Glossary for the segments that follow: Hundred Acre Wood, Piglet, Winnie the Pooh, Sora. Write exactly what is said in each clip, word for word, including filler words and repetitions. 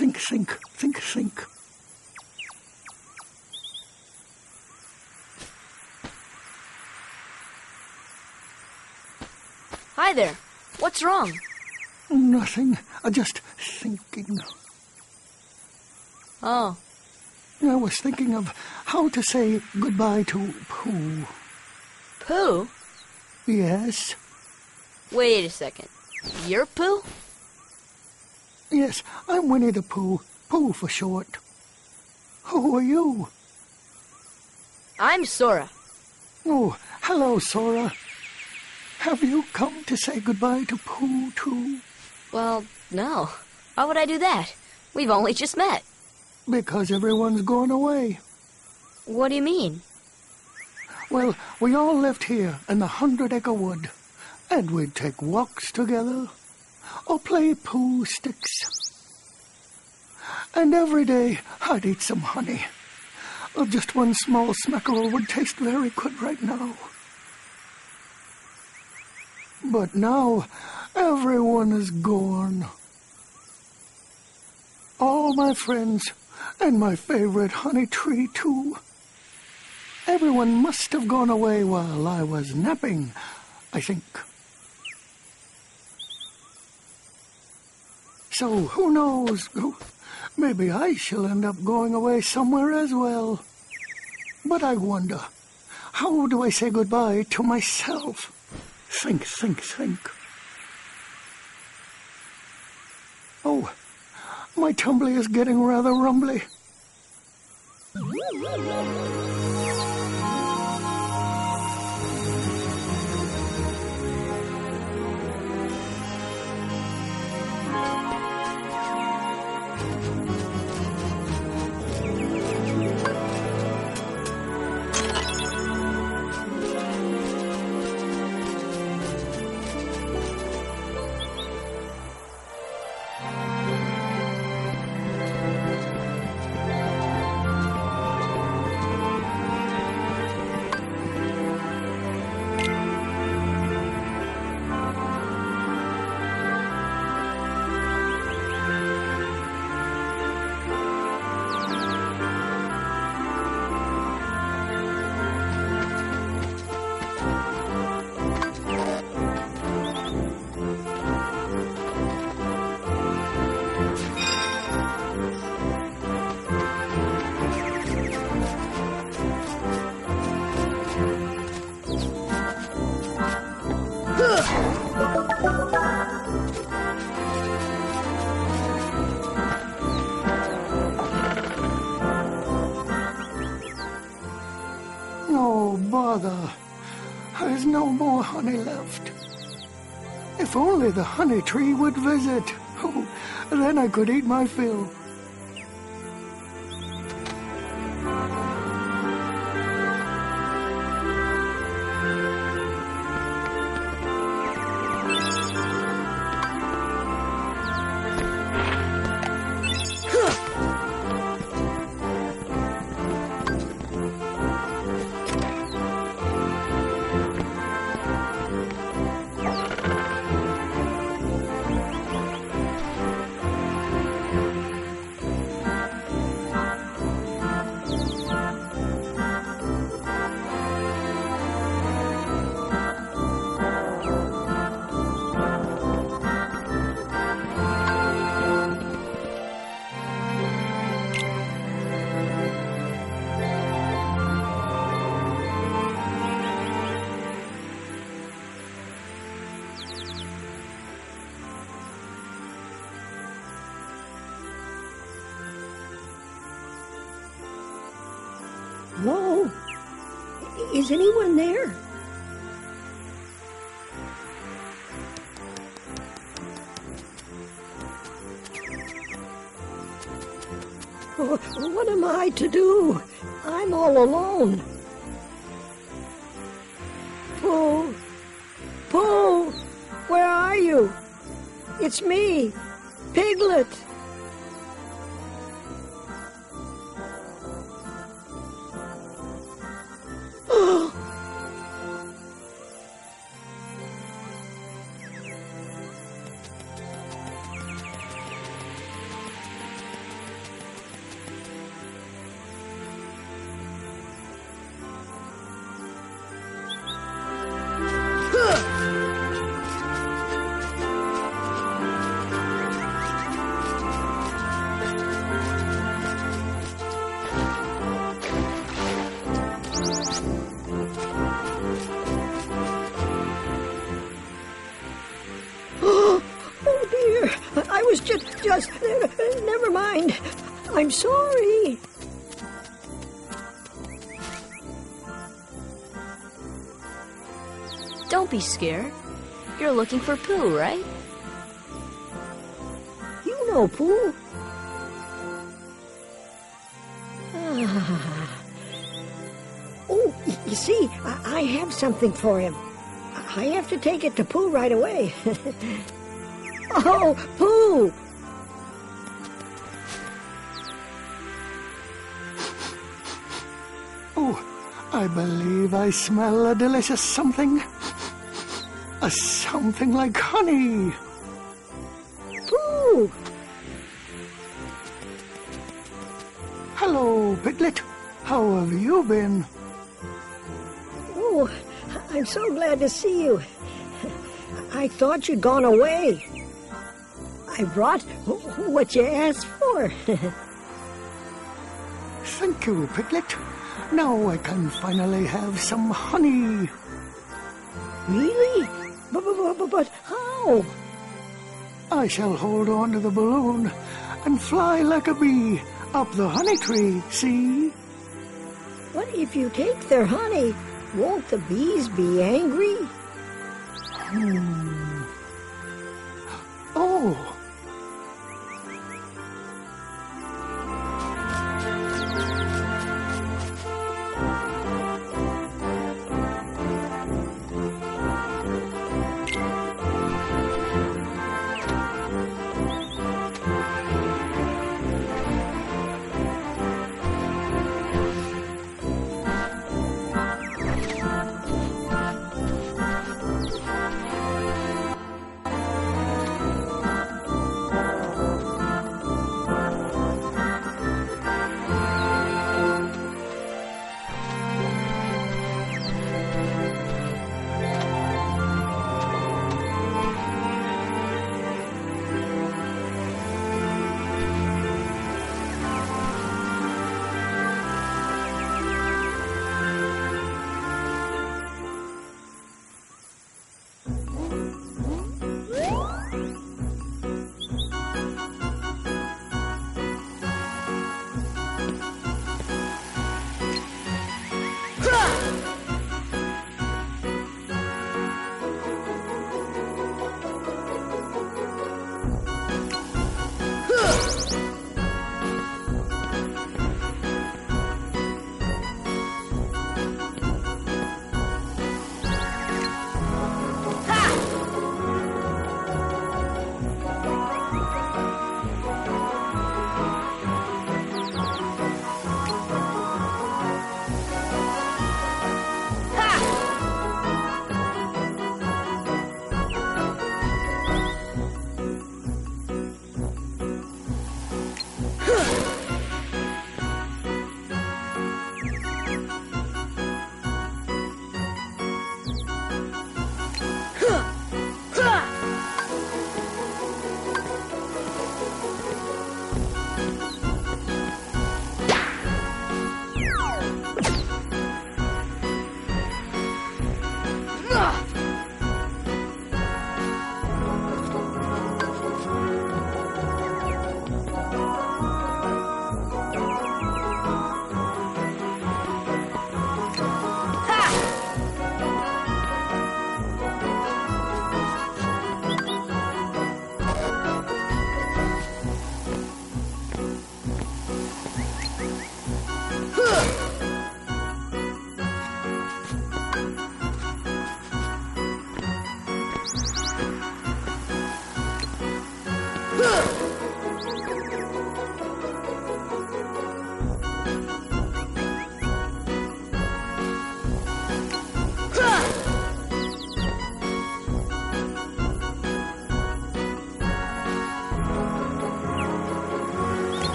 sink, sink, sink, sink. Hi there. What's wrong? Nothing. I'm just thinking. Oh. I was thinking of how to say goodbye to Pooh. Pooh? Yes. Wait a second. You're Pooh? Yes, I'm Winnie the Pooh. Pooh for short. Who are you? I'm Sora. Oh, hello, Sora. Have you come to say goodbye to Pooh, too? Well, no. Why would I do that? We've only just met. Because everyone's gone away. What do you mean? Well, we all lived here in the Hundred Acre Wood, and we'd take walks together, or play poo sticks. And every day I'd eat some honey. Oh, just one small smackerel would taste very good right now. But now everyone is gone. All my friends, and my favorite honey tree, too. Everyone must have gone away while I was napping, I think. So who knows? Maybe I shall end up going away somewhere as well. But I wonder, how do I say goodbye to myself? Think, think, think. Oh, my tumbly is getting rather rumbly. There's no more honey left. If only the honey tree would visit, oh, then I could eat my fill. Whoa! Is anyone there? Oh, what am I to do? I'm all alone. Pooh! Pooh! Where are you? It's me, Piglet! just, just, just, never mind. I'm sorry. Don't be scared. You're looking for Pooh, right? You know Pooh. Oh, you see, I have something for him. I have to take it to Pooh right away. Oh, Pooh! Oh, I believe I smell a delicious something. A something like honey. Pooh! Hello, Piglet. How have you been? Oh, I'm so glad to see you. I thought you'd gone away. I brought what you asked for. Thank you, Piglet. Now I can finally have some honey. Really? But, but, but, but how? I shall hold on to the balloon and fly like a bee up the honey tree, see? What if you take their honey? Won't the bees be angry? Hmm. Oh!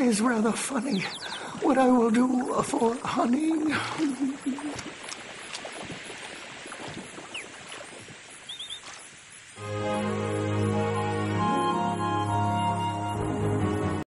is rather funny. What I will do for honey.